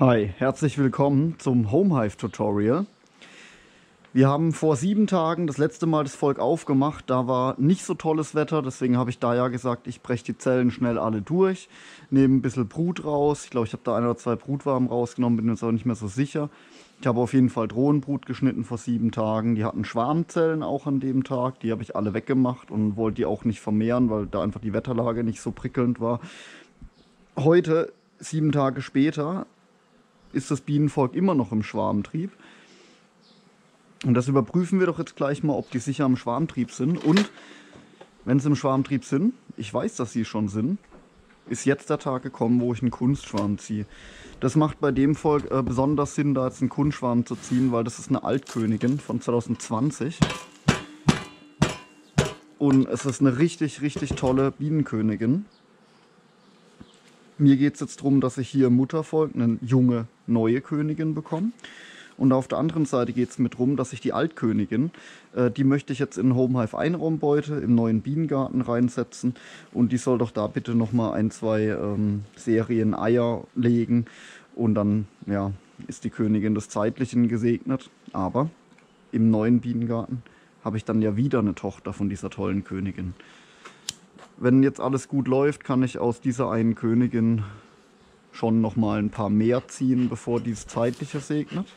Hi, herzlich willkommen zum Home Hive Tutorial. Wir haben vor 7 Tagen das letzte Mal das Volk aufgemacht, da war nicht so tolles Wetter, deswegen habe ich da ja gesagt, ich breche die Zellen schnell alle durch, nehme ein bisschen Brut raus, ich glaube ich habe da 1 oder 2 Brutwaben rausgenommen, bin jetzt aber nicht mehr so sicher. Ich habe auf jeden Fall Drohnenbrut geschnitten vor 7 Tagen, die hatten Schwarmzellen auch an dem Tag, die habe ich alle weggemacht und wollte die auch nicht vermehren, weil da einfach die Wetterlage nicht so prickelnd war. Heute, 7 Tage später, ist das Bienenvolk immer noch im Schwarmtrieb. Und das überprüfen wir doch jetzt gleich mal, ob die sicher im Schwarmtrieb sind. Und wenn sie im Schwarmtrieb sind, ich weiß, dass sie schon sind, ist jetzt der Tag gekommen, wo ich einen Kunstschwarm ziehe. Das macht bei dem Volk besonders Sinn, da jetzt einen Kunstschwarm zu ziehen, weil das ist eine Altkönigin von 2020. Und es ist eine richtig, richtig tolle Bienenkönigin. Mir geht es jetzt darum, dass ich hier im Muttervolk eine junge, neue Königin bekomme. Und auf der anderen Seite geht es mir darum, dass ich die Altkönigin, die möchte ich jetzt in Home Hive Einraumbeute im neuen Bienengarten reinsetzen. Und die soll doch da bitte nochmal 1, 2 Serien Eier legen. Und dann ja, ist die Königin des Zeitlichen gesegnet. Aber im neuen Bienengarten habe ich dann ja wieder eine Tochter von dieser tollen Königin. Wenn jetzt alles gut läuft, kann ich aus dieser einen Königin schon nochmal ein paar mehr ziehen, bevor dieses Zeitliche segnet.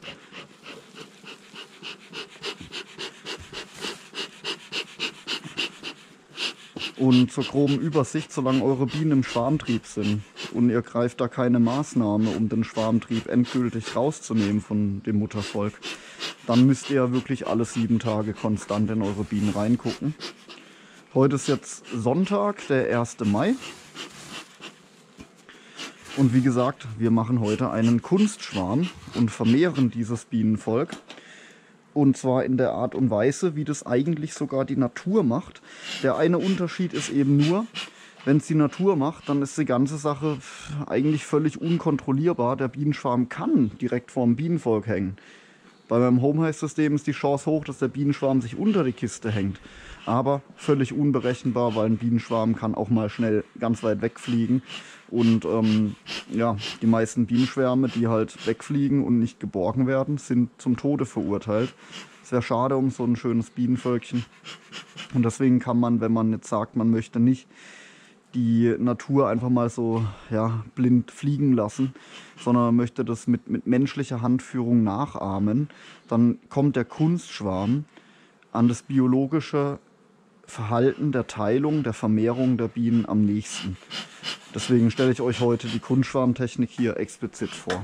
Und zur groben Übersicht, solange eure Bienen im Schwarmtrieb sind und ihr greift da keine Maßnahme, um den Schwarmtrieb endgültig rauszunehmen von dem Muttervolk, dann müsst ihr wirklich alle 7 Tage konstant in eure Bienen reingucken. Heute ist jetzt Sonntag, der 1. Mai. Und wie gesagt, wir machen heute einen Kunstschwarm und vermehren dieses Bienenvolk. Und zwar in der Art und Weise, wie das eigentlich sogar die Natur macht. Der eine Unterschied ist eben nur, wenn es die Natur macht, dann ist die ganze Sache eigentlich völlig unkontrollierbar. Der Bienenschwarm kann direkt vorm Bienenvolk hängen. Bei meinem Home Hive System ist die Chance hoch, dass der Bienenschwarm sich unter die Kiste hängt. Aber völlig unberechenbar, weil ein Bienenschwarm kann auch mal schnell ganz weit wegfliegen. Und ja, die meisten Bienenschwärme, die halt wegfliegen und nicht geborgen werden, sind zum Tode verurteilt. Es wäre schade um so ein schönes Bienenvölkchen. Und deswegen kann man, wenn man jetzt sagt, man möchte nicht die Natur einfach mal so ja, blind fliegen lassen, sondern möchte das mit menschlicher Handführung nachahmen, dann kommt der Kunstschwarm an das biologische Verhalten der Teilung, der Vermehrung der Bienen am nächsten. Deswegen stelle ich euch heute die Kunstschwarmtechnik hier explizit vor.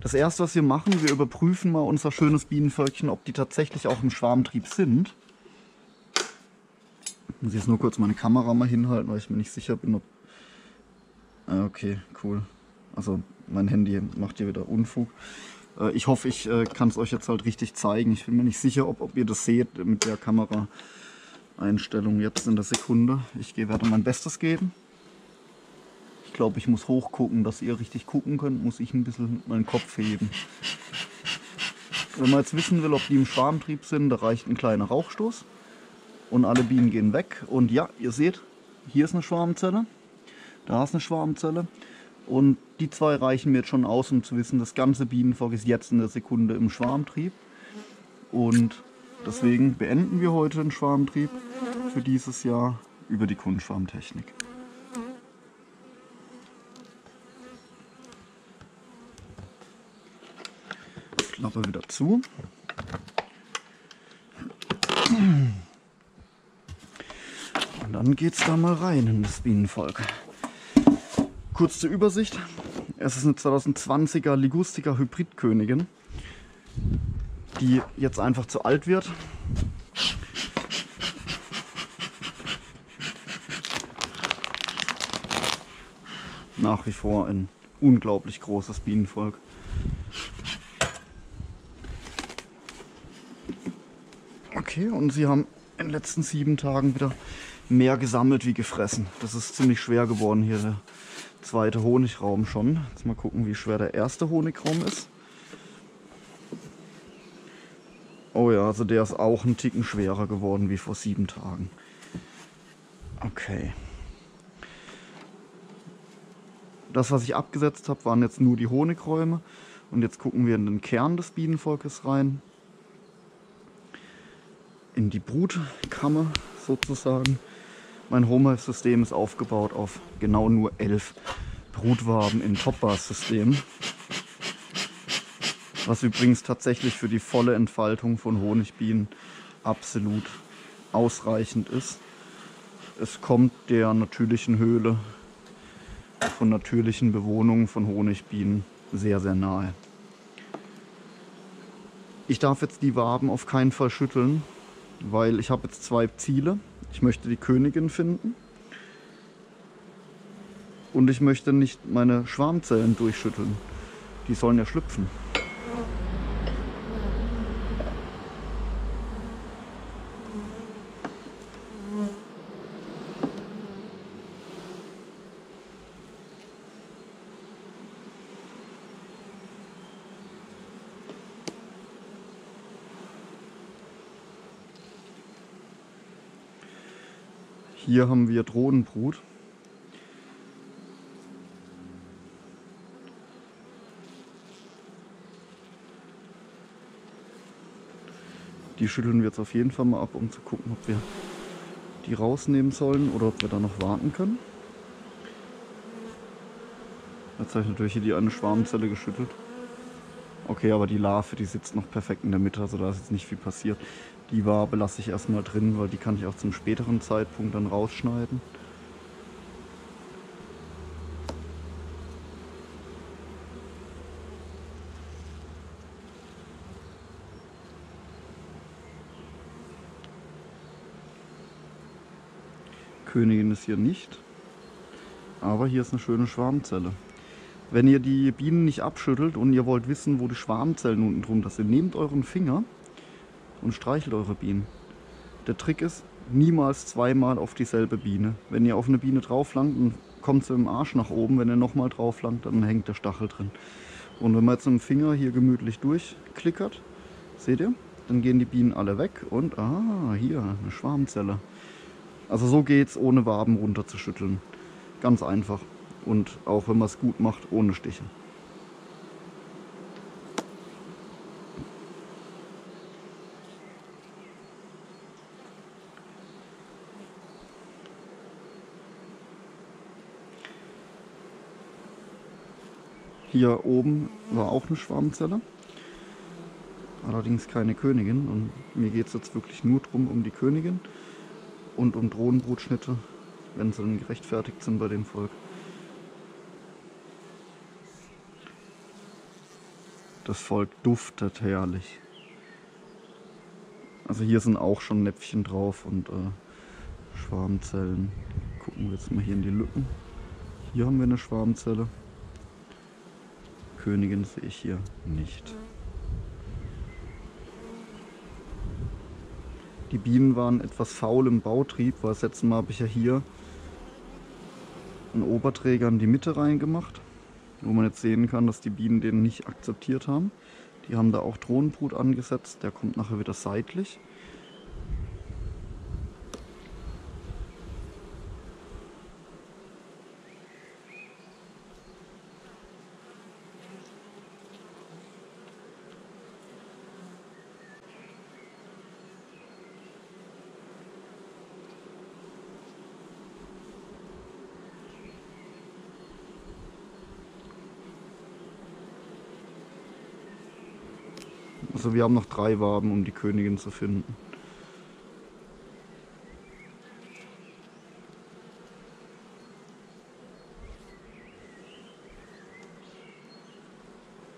Das erste, was wir machen, wir überprüfen mal unser schönes Bienenvölkchen, ob die tatsächlich auch im Schwarmtrieb sind. Ich muss jetzt nur kurz meine Kamera mal hinhalten, weil ich mir nicht sicher bin, ob... Okay, cool. Also mein Handy macht hier wieder Unfug. Ich hoffe, ich kann es euch jetzt halt richtig zeigen. Ich bin mir nicht sicher, ob ihr das seht mit der Kameraeinstellung jetzt in der Sekunde. Ich werde mein Bestes geben. Ich glaube, ich muss hochgucken, dass ihr richtig gucken könnt, muss ich ein bisschen meinen Kopf heben. Wenn man jetzt wissen will, ob die im Schwarmtrieb sind, da reicht ein kleiner Rauchstoß. Und alle Bienen gehen weg. Und ja, ihr seht, hier ist eine Schwarmzelle, da ist eine Schwarmzelle. Und die zwei reichen mir jetzt schon aus, um zu wissen, das ganze Bienenvolk ist jetzt in der Sekunde im Schwarmtrieb. Und deswegen beenden wir heute den Schwarmtrieb für dieses Jahr über die Kunstschwarmtechnik. Klappe wieder zu. Dann geht es da mal rein in das Bienenvolk. Kurz zur Übersicht. Es ist eine 2020er Ligustica Hybridkönigin, die jetzt einfach zu alt wird. Nach wie vor ein unglaublich großes Bienenvolk. Okay, und sie haben in den letzten 7 Tagen wieder mehr gesammelt wie gefressen. Das ist ziemlich schwer geworden hier, der zweite Honigraum schon. Jetzt mal gucken, wie schwer der erste Honigraum ist. Oh ja, also der ist auch einen Ticken schwerer geworden wie vor 7 Tagen. Okay. Das, was ich abgesetzt habe, waren jetzt nur die Honigräume. Und jetzt gucken wir in den Kern des Bienenvolkes rein. In die Brutkammer sozusagen. Mein Home Hive System ist aufgebaut auf genau nur 11 Brutwaben in Top-Bars-System. Was übrigens tatsächlich für die volle Entfaltung von Honigbienen absolut ausreichend ist. Es kommt der natürlichen Höhle von natürlichen Bewohnungen von Honigbienen sehr, sehr nahe. Ich darf jetzt die Waben auf keinen Fall schütteln, weil ich habe jetzt zwei Ziele. Ich möchte die Königin finden und ich möchte nicht meine Schwarmzellen durchschütteln. Die sollen ja schlüpfen. Hier haben wir Drohnenbrut. Die schütteln wir jetzt auf jeden Fall mal ab, um zu gucken, ob wir die rausnehmen sollen oder ob wir da noch warten können. Jetzt habe ich natürlich hier die eine Schwarmzelle geschüttelt. Okay, aber die Larve, die sitzt noch perfekt in der Mitte, also da ist jetzt nicht viel passiert. Die Wabe lasse ich erstmal drin, weil die kann ich auch zum späteren Zeitpunkt dann rausschneiden. Königin ist hier nicht, aber hier ist eine schöne Schwarmzelle. Wenn ihr die Bienen nicht abschüttelt und ihr wollt wissen, wo die Schwarmzellen unten drunter sind, nehmt euren Finger und streichelt eure Bienen. Der Trick ist, niemals zweimal auf dieselbe Biene. Wenn ihr auf eine Biene drauf langt, dann kommt sie im Arsch nach oben. Wenn ihr nochmal drauf langt, dann hängt der Stachel drin. Und wenn man jetzt mit dem Finger hier gemütlich durchklickert, seht ihr, dann gehen die Bienen alle weg und, ah, hier, eine Schwarmzelle. Also so geht's, ohne Waben runterzuschütteln. Ganz einfach. Und auch wenn man es gut macht, ohne Stiche. Hier oben war auch eine Schwarmzelle, allerdings keine Königin, und mir geht es jetzt wirklich nur drum um die Königin und um Drohnenbrutschnitte, wenn sie denn gerechtfertigt sind bei dem Volk. Das Volk duftet herrlich. Also hier sind auch schon Näpfchen drauf und Schwarmzellen. Gucken wir jetzt mal hier in die Lücken. Hier haben wir eine Schwarmzelle. Königin sehe ich hier nicht. Die Bienen waren etwas faul im Bautrieb, weil das letzte Mal habe ich ja hier einen Oberträger in die Mitte reingemacht, wo man jetzt sehen kann, dass die Bienen den nicht akzeptiert haben. Die haben da auch Drohnenbrut angesetzt, der kommt nachher wieder seitlich. Also wir haben noch 3 Waben, um die Königin zu finden.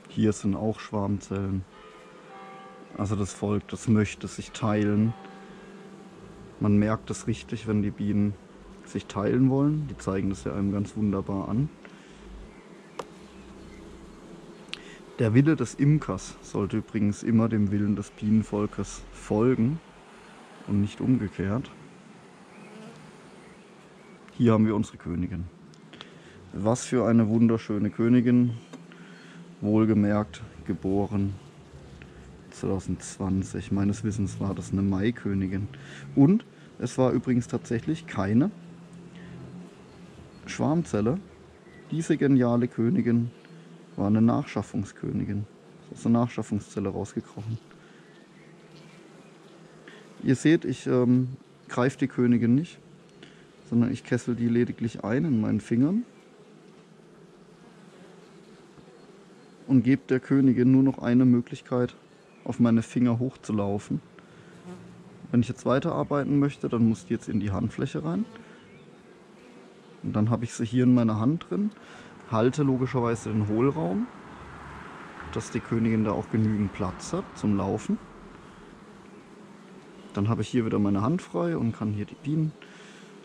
Hier sind auch Schwarmzellen. Also das Volk, das möchte sich teilen. Man merkt es richtig, wenn die Bienen sich teilen wollen. Die zeigen das ja einem ganz wunderbar an. Der Wille des Imkers sollte übrigens immer dem Willen des Bienenvolkes folgen und nicht umgekehrt. Hier haben wir unsere Königin. Was für eine wunderschöne Königin, wohlgemerkt geboren 2020. Meines Wissens war das eine Maikönigin. Und es war übrigens tatsächlich keine Schwarmzelle. Diese geniale Königin war eine Nachschaffungskönigin. Aus einer Nachschaffungszelle rausgekrochen. Ihr seht, ich greife die Königin nicht, sondern ich kessel die lediglich ein in meinen Fingern und gebe der Königin nur noch eine Möglichkeit, auf meine Finger hochzulaufen. Wenn ich jetzt weiterarbeiten möchte, dann muss die jetzt in die Handfläche rein. Und dann habe ich sie hier in meiner Hand drin, halte logischerweise den Hohlraum, dass die Königin da auch genügend Platz hat zum Laufen. Dann habe ich hier wieder meine Hand frei und kann hier die Bienen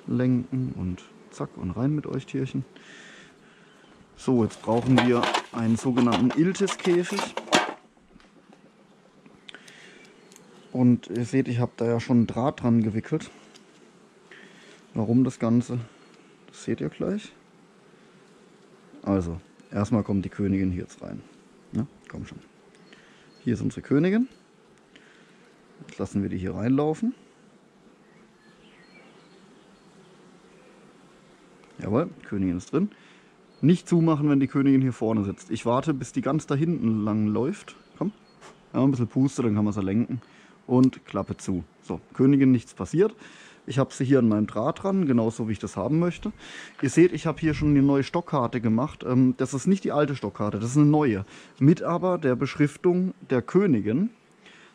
lenken und zack und rein mit euch Tierchen. So, jetzt brauchen wir einen sogenannten Iltis-Käfig. Und ihr seht, ich habe da ja schon einen Draht dran gewickelt. Warum das Ganze, das seht ihr gleich. Also, erstmal kommt die Königin hier jetzt rein. Ja, komm schon. Hier ist unsere Königin. Jetzt lassen wir die hier reinlaufen. Jawohl, Königin ist drin. Nicht zumachen, wenn die Königin hier vorne sitzt. Ich warte, bis die ganz da hinten lang läuft. Komm, ja, ein bisschen puste, dann kann man sie lenken. Und Klappe zu. So, Königin, nichts passiert. Ich habe sie hier an meinem Draht dran, genauso wie ich das haben möchte. Ihr seht, ich habe hier schon eine neue Stockkarte gemacht. Das ist nicht die alte Stockkarte, das ist eine neue. Mit aber der Beschriftung der Königin.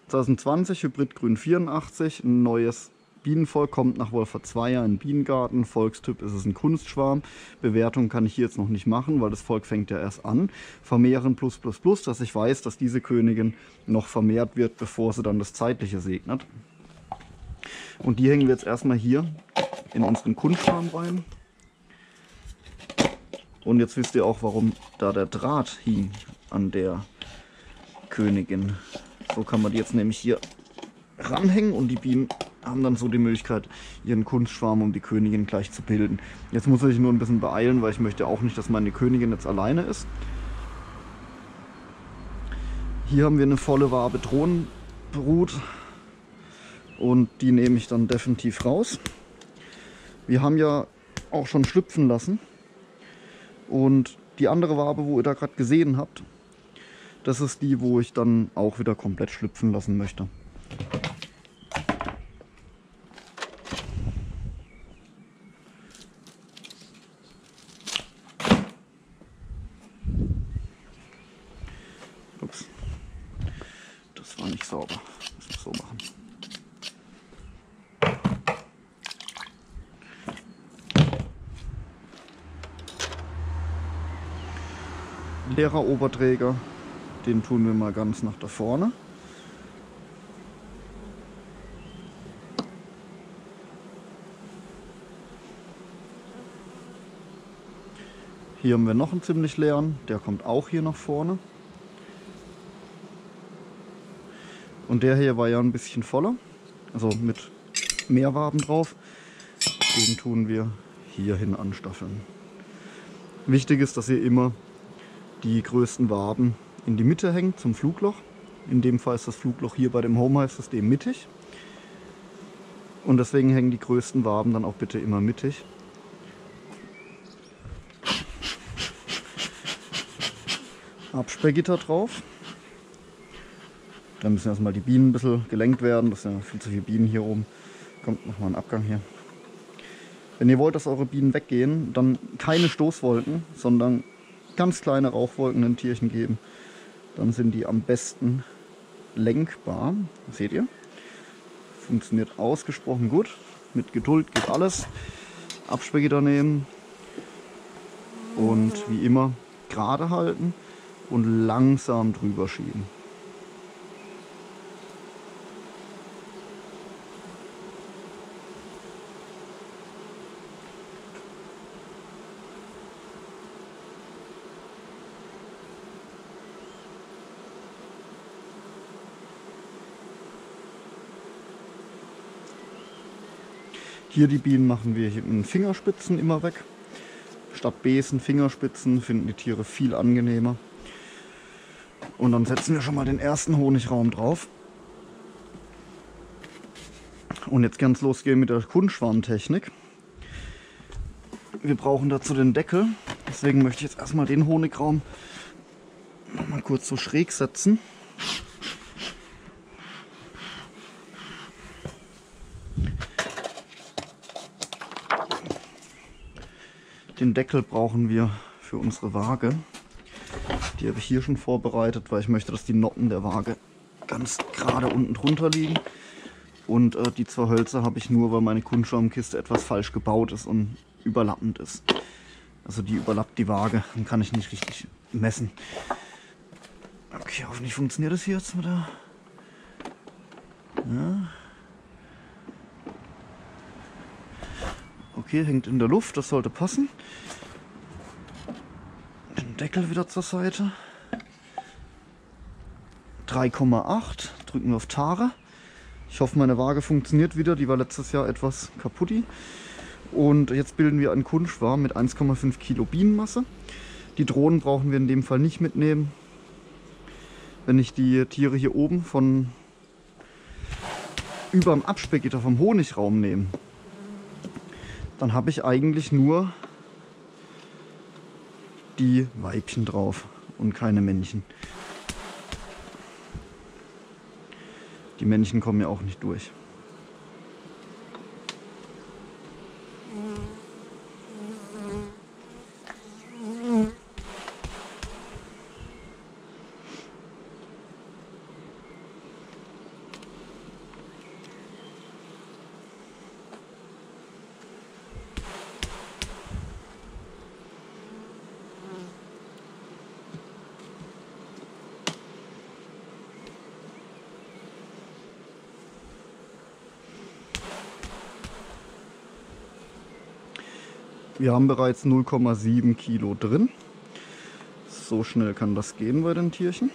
2020, Hybridgrün 84, ein neues Bienenvolk kommt nach Wolfer 2er in den Bienengarten. Volkstyp ist es ein Kunstschwarm. Bewertung kann ich hier jetzt noch nicht machen, weil das Volk fängt ja erst an. Vermehren +++, dass ich weiß, dass diese Königin noch vermehrt wird, bevor sie dann das Zeitliche segnet. Und die hängen wir jetzt erstmal hier in unseren Kunstschwarm rein. Und jetzt wisst ihr auch, warum da der Draht hing an der Königin. So kann man die jetzt nämlich hier ranhängen und die Bienen haben dann so die Möglichkeit, ihren Kunstschwarm um die Königin gleich zu bilden. Jetzt muss ich mich nur ein bisschen beeilen, weil ich möchte auch nicht, dass meine Königin jetzt alleine ist. Hier haben wir eine volle Wabe Drohnenbrut. Und die nehme ich dann definitiv raus. Wir haben ja auch schon schlüpfen lassen. Und die andere Wabe, wo ihr da gerade gesehen habt, das ist die, wo ich dann auch wieder komplett schlüpfen lassen möchte. Ups, das war nicht sauber. Das muss ich so machen. Lehreroberträger, den tun wir mal ganz nach da vorne. Hier haben wir noch einen ziemlich leeren, der kommt auch hier nach vorne. Und der hier war ja ein bisschen voller, also mit mehr Waben drauf. Den tun wir hierhin anstaffeln. Wichtig ist, dass ihr immer die größten Waben in die Mitte hängt zum Flugloch. In dem Fall ist das Flugloch hier bei dem Home Hive System mittig. Und deswegen hängen die größten Waben dann auch bitte immer mittig. Absperrgitter drauf. Da müssen erstmal die Bienen ein bisschen gelenkt werden. Das sind ja viel zu viele Bienen hier oben. Kommt, mach mal einen Abgang hier. Wenn ihr wollt, dass eure Bienen weggehen, dann keine Stoßwolken, sondern ganz kleine Rauchwolken den Tierchen geben, dann sind die am besten lenkbar. Seht ihr? Funktioniert ausgesprochen gut. Mit Geduld geht alles. Absperrgitter nehmen und wie immer gerade halten und langsam drüber schieben. Hier die Bienen machen wir hier mit Fingerspitzen immer weg. Statt Besen, Fingerspitzen finden die Tiere viel angenehmer. Und dann setzen wir schon mal den ersten Honigraum drauf. Und jetzt ganz losgehen mit der Kunstschwarmtechnik. Wir brauchen dazu den Deckel. Deswegen möchte ich jetzt erstmal den Honigraum nochmal kurz so schräg setzen. Den Deckel brauchen wir für unsere Waage. Die habe ich hier schon vorbereitet, weil ich möchte, dass die Noppen der Waage ganz gerade unten drunter liegen. Und die zwei Hölzer habe ich nur, weil meine Kunstschwarmkiste etwas falsch gebaut ist und überlappend ist. Also die überlappt die Waage, dann kann ich nicht richtig messen. Okay, hoffentlich funktioniert das hier jetzt wieder. Ja. Okay, hängt in der Luft, das sollte passen. Den Deckel wieder zur Seite. 3,8, drücken wir auf Tare. Ich hoffe, meine Waage funktioniert wieder, die war letztes Jahr etwas kaputti. Und jetzt bilden wir einen Kunstschwarm mit 1,5 Kilo Bienenmasse. Die Drohnen brauchen wir in dem Fall nicht mitnehmen. Wenn ich die Tiere hier oben von über dem Abspeckgitter vom Honigraum nehme, dann habe ich eigentlich nur die Weibchen drauf und keine Männchen. Die Männchen kommen ja auch nicht durch. Wir haben bereits 0,7 Kilo drin. So schnell kann das gehen bei den Tierchen.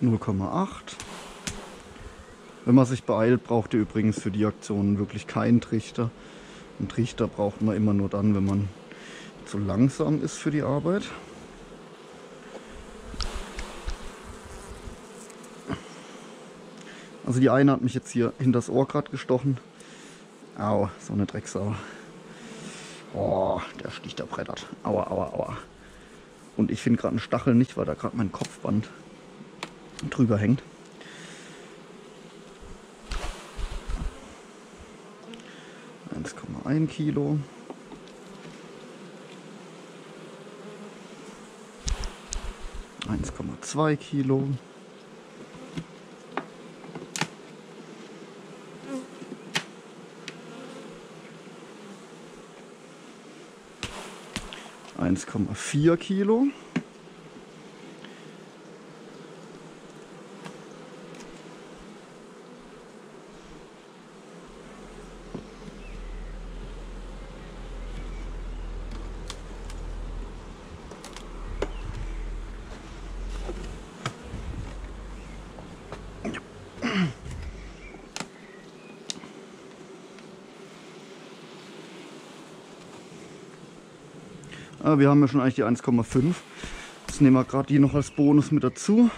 ,8. Wenn man sich beeilt, braucht ihr übrigens für die Aktionen wirklich keinen Trichter. Einen Trichter braucht man immer nur dann, wenn man zu langsam ist für die Arbeit. Also die eine hat mich jetzt hier hinter das Ohr gerade gestochen. Au, so eine Drecksau. Oh, der Stich, der brettert. Aua, aua, aua. Und ich finde gerade einen Stachel nicht, weil da gerade mein Kopfband drüber hängt. ,1 Kilo. ,2 Kilo. 1,4 Kilo. 2. Wir haben ja schon eigentlich die 1,5. Jetzt nehmen wir gerade die noch als Bonus mit dazu.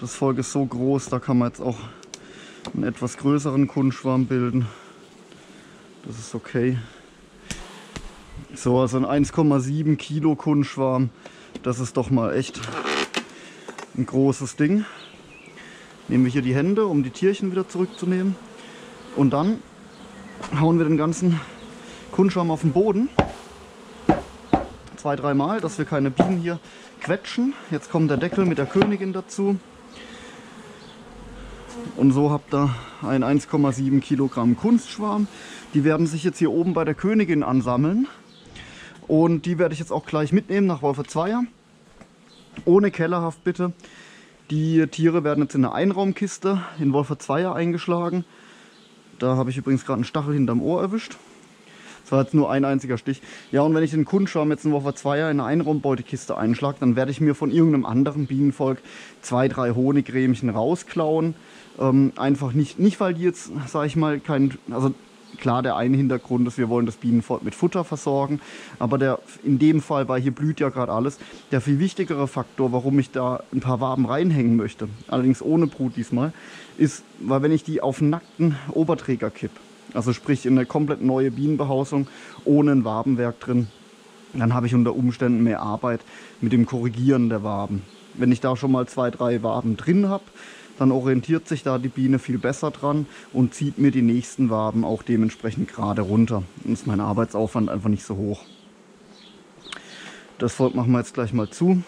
Das Volk ist so groß, da kann man jetzt auch einen etwas größeren Kunstschwarm bilden. Das ist okay. So, also ein 1,7 Kilo Kunstschwarm, das ist doch mal echt ein großes Ding. Nehmen wir hier die Hände, um die Tierchen wieder zurückzunehmen. Und dann hauen wir den ganzen Kunstschwarm auf den Boden. 2-3 Mal, dass wir keine Bienen hier quetschen. Jetzt kommt der Deckel mit der Königin dazu. Und so habt ihr einen 1,7 Kilogramm Kunstschwarm. Die werden sich jetzt hier oben bei der Königin ansammeln. Und die werde ich jetzt auch gleich mitnehmen nach Wolfer 2er. Ohne Kellerhaft bitte. Die Tiere werden jetzt in eine Einraumkiste in Wolfer 2er eingeschlagen. Da habe ich übrigens gerade einen Stachel hinterm Ohr erwischt. Das war jetzt nur ein einziger Stich. Ja, und wenn ich den Kunstschwarm jetzt in Wolfer 2er in eine Einraumbeutekiste einschlage, dann werde ich mir von irgendeinem anderen Bienenvolk 2-3 Honigrämchen rausklauen. Einfach nicht, weil die jetzt, sag ich mal, kein, also Klar, der eine Hintergrund ist, wir wollen das Bienenvolk mit Futter versorgen, aber der, in dem Fall, weil hier blüht ja gerade alles, der viel wichtigere Faktor, warum ich da ein paar Waben reinhängen möchte, allerdings ohne Brut diesmal, ist, weil wenn ich die auf nackten Oberträger kipp, also sprich in eine komplett neue Bienenbehausung ohne ein Wabenwerk drin, dann habe ich unter Umständen mehr Arbeit mit dem Korrigieren der Waben. Wenn ich da schon mal 2, 3 Waben drin habe, dann orientiert sich da die Biene viel besser dran und zieht mir die nächsten Waben auch dementsprechend gerade runter. Dann ist mein Arbeitsaufwand einfach nicht so hoch. Das Volk machen wir jetzt gleich mal zu.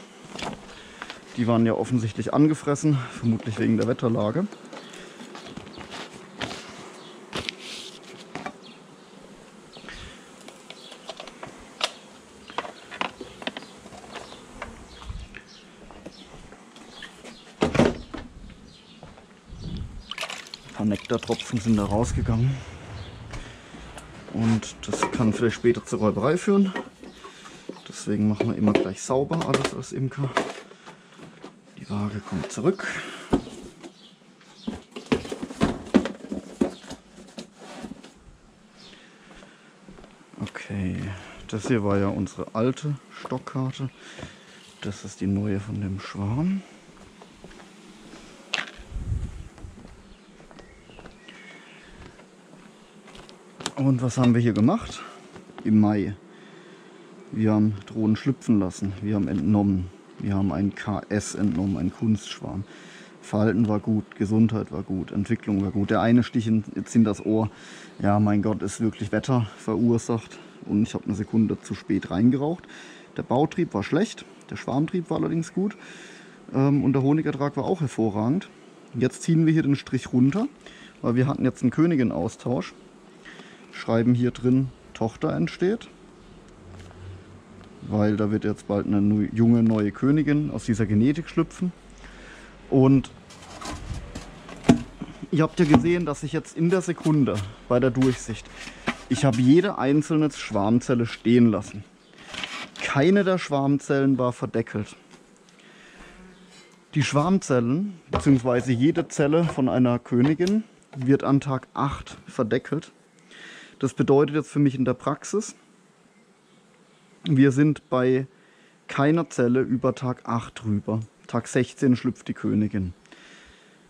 Die waren ja offensichtlich angefressen, vermutlich wegen der Wetterlage. Nektartropfen sind da rausgegangen und das kann vielleicht später zur Räuberei führen. Deswegen machen wir immer gleich sauber alles als Imker. Die Waage kommt zurück. Okay, das hier war ja unsere alte Stockkarte. Das ist die neue von dem Schwarm. Und was haben wir hier gemacht? Im Mai. Wir haben Drohnen schlüpfen lassen, wir haben entnommen, wir haben einen KS entnommen, einen Kunstschwarm. Verhalten war gut, Gesundheit war gut, Entwicklung war gut. Der eine Stich jetzt in das Ohr, ja mein Gott, ist wirklich Wetter verursacht und ich habe eine Sekunde zu spät reingeraucht. Der Bautrieb war schlecht, der Schwarmtrieb war allerdings gut und der Honigertrag war auch hervorragend. Jetzt ziehen wir hier den Strich runter, weil wir hatten jetzt einen Königin-Austausch. Schreiben hier drin, Tochter entsteht, weil da wird jetzt bald eine junge neue Königin aus dieser Genetik schlüpfen. Und ihr habt ja gesehen, dass ich jetzt in der Sekunde bei der Durchsicht, ich habe jede einzelne Schwarmzelle stehen lassen. Keine der Schwarmzellen war verdeckelt. Die Schwarmzellen, bzw. jede Zelle von einer Königin, wird an Tag 8 verdeckelt. Das bedeutet jetzt für mich in der Praxis, wir sind bei keiner Zelle über Tag 8 drüber. Tag 16 schlüpft die Königin.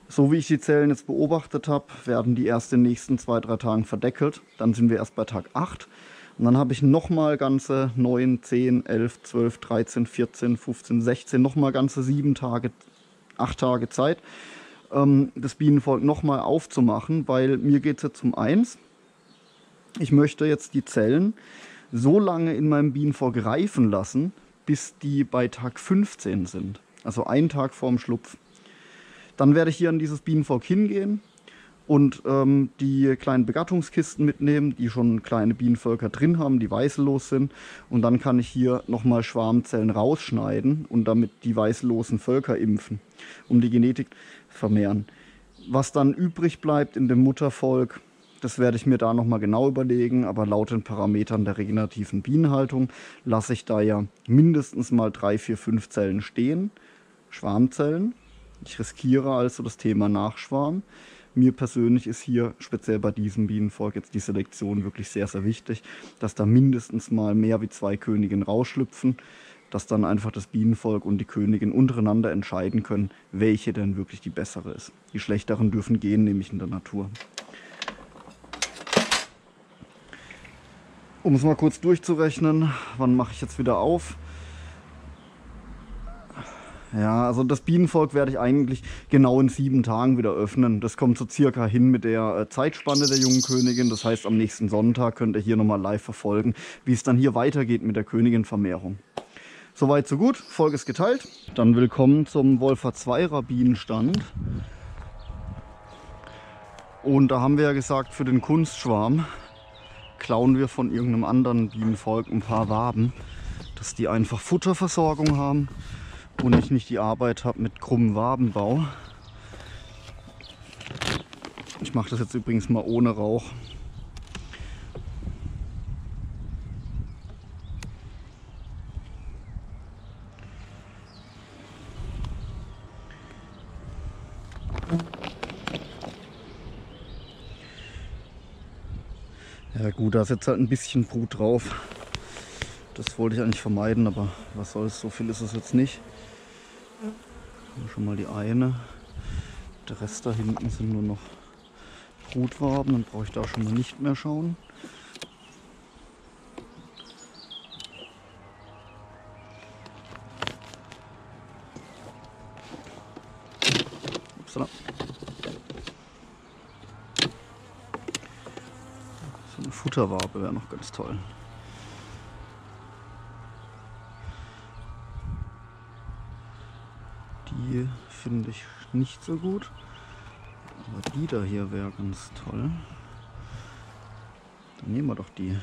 So wie ich die Zellen jetzt beobachtet habe, werden die erst in den nächsten 2, 3 Tagen verdeckelt. Dann sind wir erst bei Tag 8. Und dann habe ich nochmal ganze 9, 10, 11, 12, 13, 14, 15, 16, nochmal ganze 7 Tage, 8 Tage Zeit, das Bienenvolk nochmal aufzumachen, weil mir geht es jetzt um eins. Ich möchte jetzt die Zellen so lange in meinem Bienenvolk reifen lassen, bis die bei Tag 15 sind. Also einen Tag vorm Schlupf. Dann werde ich hier an dieses Bienenvolk hingehen und die kleinen Begattungskisten mitnehmen, die schon kleine Bienenvölker drin haben, die weißellos sind. Und dann kann ich hier nochmal Schwarmzellen rausschneiden und damit die weißelosen Völker impfen, um die Genetik vermehren. Was dann übrig bleibt in dem Muttervolk, das werde ich mir da nochmal genau überlegen, aber laut den Parametern der regenerativen Bienenhaltung lasse ich da ja mindestens mal 3, 4, 5 Zellen stehen. Schwarmzellen. Ich riskiere also das Thema Nachschwarm. Mir persönlich ist hier speziell bei diesem Bienenvolk jetzt die Selektion wirklich sehr, sehr wichtig, dass da mindestens mal mehr wie 2 Königinnen rausschlüpfen, dass dann einfach das Bienenvolk und die Königin untereinander entscheiden können, welche denn wirklich die bessere ist. Die schlechteren dürfen gehen, nämlich in der Natur. Um es mal kurz durchzurechnen, wann mache ich jetzt wieder auf? Ja, also das Bienenvolk werde ich eigentlich genau in 7 Tagen wieder öffnen. Das kommt so circa hin mit der Zeitspanne der jungen Königin. Das heißt, am nächsten Sonntag könnt ihr hier nochmal live verfolgen, wie es dann hier weitergeht mit der Königinvermehrung. Soweit, so gut. Volk ist geteilt. Dann willkommen zum Wolfer 2er Bienenstand. Und da haben wir ja gesagt, für den Kunstschwarm klauen wir von irgendeinem anderen Bienenvolk ein paar Waben, dass die einfach Futterversorgung haben und ich nicht die Arbeit habe mit krummem Wabenbau. Ich mache das jetzt übrigens mal ohne Rauch. Ja gut, da ist jetzt halt ein bisschen Brut drauf. Das wollte ich eigentlich vermeiden, aber was soll's, so viel ist es jetzt nicht. Schon mal die eine. Der Rest da hinten sind nur noch Brutwaben, dann brauche ich da schon mal nicht mehr schauen. Upsala. So eine Futterwabe wäre noch ganz toll. Die finde ich nicht so gut, aber die da hier wäre ganz toll. Dann nehmen wir doch die.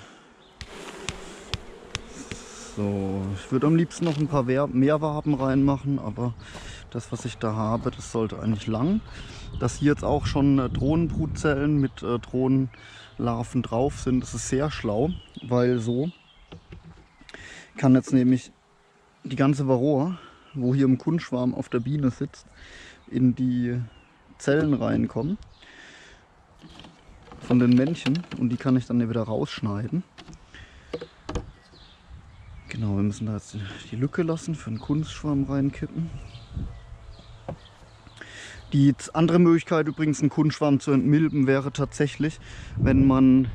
So, ich würde am liebsten noch ein paar mehr Waben reinmachen, aber das, was ich da habe, das sollte eigentlich lang. Dass hier jetzt auch schon Drohnenbrutzellen mit Drohnenlarven drauf sind, das ist sehr schlau, weil so kann jetzt nämlich die ganze Varroa, wo hier im Kunstschwarm auf der Biene sitzt, in die Zellen reinkommen von den Männchen und die kann ich dann wieder rausschneiden. Genau, wir müssen da jetzt die Lücke lassen für den Kunstschwarm reinkippen. Die andere Möglichkeit übrigens, einen Kunstschwarm zu entmilben, wäre tatsächlich, wenn man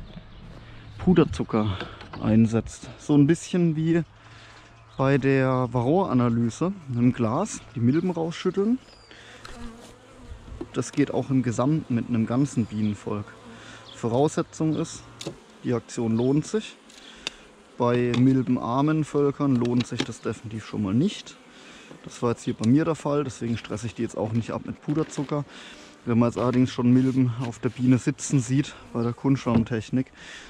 Puderzucker einsetzt. So ein bisschen wie bei der Varroa-Analyse mit einem Glas die Milben rausschütteln. Das geht auch im Gesamten mit einem ganzen Bienenvolk. Voraussetzung ist, die Aktion lohnt sich. Bei milbenarmen Völkern lohnt sich das definitiv schon mal nicht. Das war jetzt hier bei mir der Fall, deswegen stresse ich die jetzt auch nicht ab mit Puderzucker. Wenn man jetzt allerdings schon Milben auf der Biene sitzen sieht, bei der Kunstschwarmtechnik,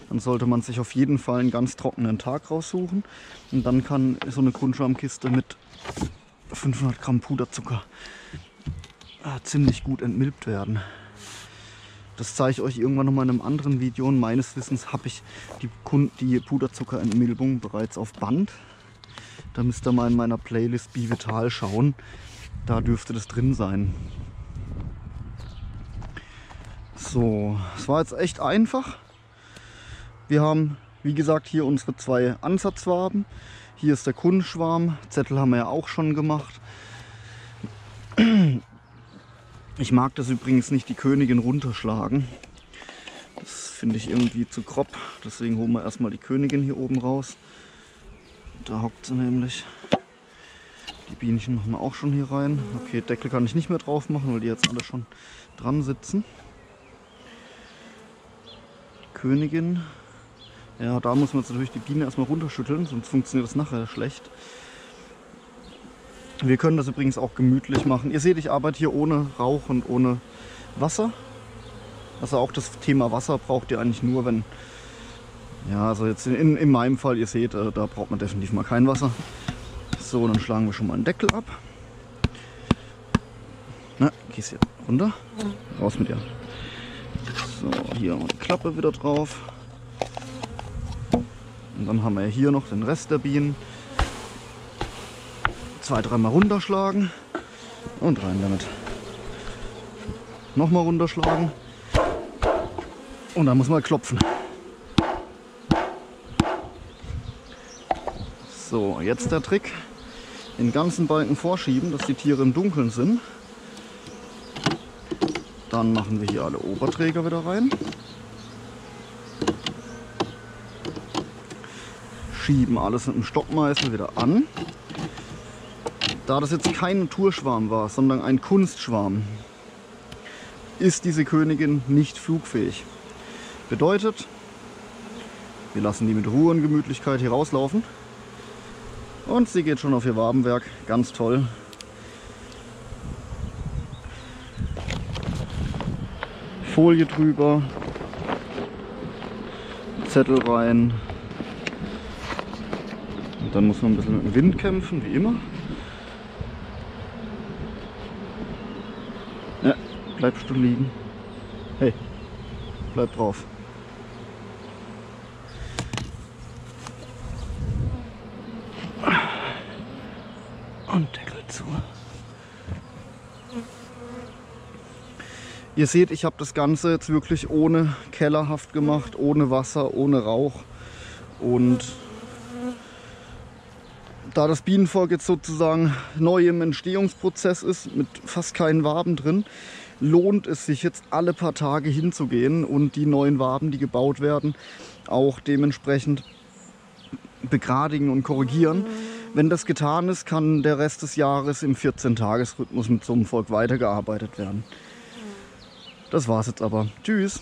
dann sollte man sich auf jeden Fall einen ganz trockenen Tag raussuchen. Und dann kann so eine Kunstschwarmkiste mit 500 Gramm Puderzucker ziemlich gut entmilbt werden. Das zeige ich euch irgendwann nochmal in einem anderen Video. Und meines Wissens habe ich die Puderzuckerentmilbung bereits auf Band. Da müsst ihr mal in meiner Playlist BieVital schauen. Da dürfte das drin sein. So, es war jetzt echt einfach. Wir haben, wie gesagt, hier unsere zwei Ansatzwaben. Hier ist der Kunstschwarm. Zettel haben wir ja auch schon gemacht. Ich mag das übrigens nicht, die Königin runterschlagen. Das finde ich irgendwie zu grob. Deswegen holen wir erstmal die Königin hier oben raus. Da hockt sie nämlich. Die Bienchen machen wir auch schon hier rein. Okay, Deckel kann ich nicht mehr drauf machen, weil die jetzt alle schon dran sitzen. Königin. Ja, da muss man jetzt natürlich die Biene erstmal runterschütteln, sonst funktioniert das nachher schlecht. Wir können das übrigens auch gemütlich machen. Ihr seht, ich arbeite hier ohne Rauch und ohne Wasser. Also auch das Thema Wasser braucht ihr eigentlich nur, wenn... Ja, also jetzt in meinem Fall, ihr seht, da braucht man definitiv mal kein Wasser. So, dann schlagen wir schon mal einen Deckel ab. Na, gehst hier runter. Raus mit dir. So, hier haben wir die Klappe wieder drauf. Und dann haben wir hier noch den Rest der Bienen. 2-3 Mal runterschlagen und rein damit. Nochmal runterschlagen und dann muss man klopfen. So, jetzt der Trick. Den ganzen Balken vorschieben, dass die Tiere im Dunkeln sind. Dann machen wir hier alle Oberträger wieder rein. Schieben alles mit dem Stockmeißel wieder an. Da das jetzt kein Naturschwarm war, sondern ein Kunstschwarm, ist diese Königin nicht flugfähig. Bedeutet, wir lassen die mit Ruhe und Gemütlichkeit hier rauslaufen. Und sie geht schon auf ihr Wabenwerk. Ganz toll. Folie drüber, Zettel rein und dann muss man ein bisschen mit dem Wind kämpfen, wie immer. Ja, bleibst du liegen? Hey, bleib drauf. Und Deckel zu. Ihr seht, ich habe das Ganze jetzt wirklich ohne Kellerhaft gemacht, ohne Wasser, ohne Rauch. Und da das Bienenvolk jetzt sozusagen neu im Entstehungsprozess ist, mit fast keinen Waben drin, lohnt es sich jetzt alle paar Tage hinzugehen und die neuen Waben, die gebaut werden, auch dementsprechend begradigen und korrigieren. Wenn das getan ist, kann der Rest des Jahres im 14-Tages-Rhythmus mit so einem Volk weitergearbeitet werden. Das war's jetzt aber. Tschüss!